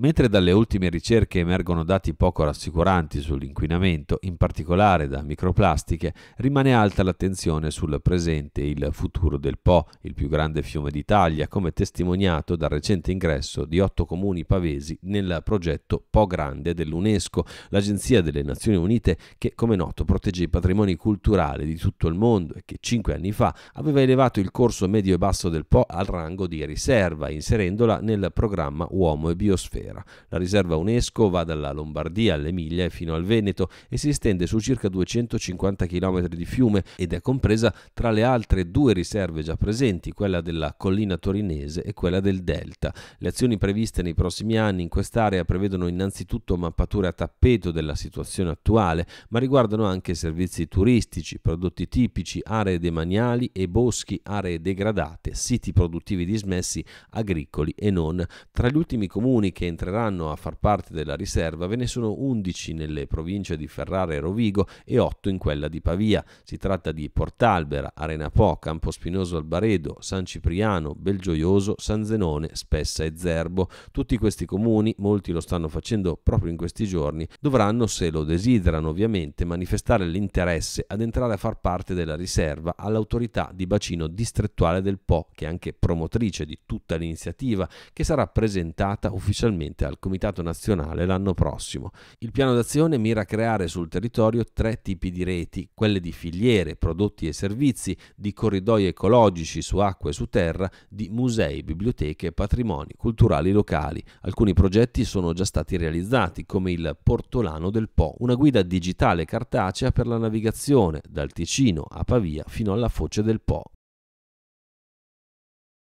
Mentre dalle ultime ricerche emergono dati poco rassicuranti sull'inquinamento, in particolare da microplastiche, rimane alta l'attenzione sul presente e il futuro del Po, il più grande fiume d'Italia, come testimoniato dal recente ingresso di 8 comuni pavesi nel progetto Po Grande dell'UNESCO, l'Agenzia delle Nazioni Unite che, come noto, protegge i patrimoni culturali di tutto il mondo e che 5 anni fa aveva elevato il corso medio e basso del Po al rango di riserva, inserendola nel programma uomo e biosfera. La riserva UNESCO va dalla Lombardia all'Emilia fino al Veneto e si estende su circa 250 km di fiume ed è compresa tra le altre 2 riserve già presenti, quella della Collina Torinese e quella del Delta. Le azioni previste nei prossimi anni in quest'area prevedono innanzitutto mappature a tappeto della situazione attuale, ma riguardano anche servizi turistici, prodotti tipici, aree demaniali e boschi, aree degradate, siti produttivi dismessi, agricoli e non. Tra gli ultimi comuni che entreranno a far parte della riserva ve ne sono 11 nelle province di Ferrara e Rovigo e 8 in quella di Pavia. Si tratta di Portalbera, Arena Po, Campospinoso Albaredo, San Cipriano, Belgioioso, San Zenone, Spessa e Zerbo. Tutti questi comuni, molti lo stanno facendo proprio in questi giorni, dovranno, se lo desiderano ovviamente, manifestare l'interesse ad entrare a far parte della riserva all'autorità di bacino distrettuale del Po, che è anche promotrice di tutta l'iniziativa, che sarà presentata ufficialmente al Comitato Nazionale l'anno prossimo. Il piano d'azione mira a creare sul territorio 3 tipi di reti, quelle di filiere, prodotti e servizi, di corridoi ecologici su acqua e su terra, di musei, biblioteche e patrimoni culturali locali. Alcuni progetti sono già stati realizzati, come il Portolano del Po, una guida digitale cartacea per la navigazione dal Ticino a Pavia fino alla foce del Po.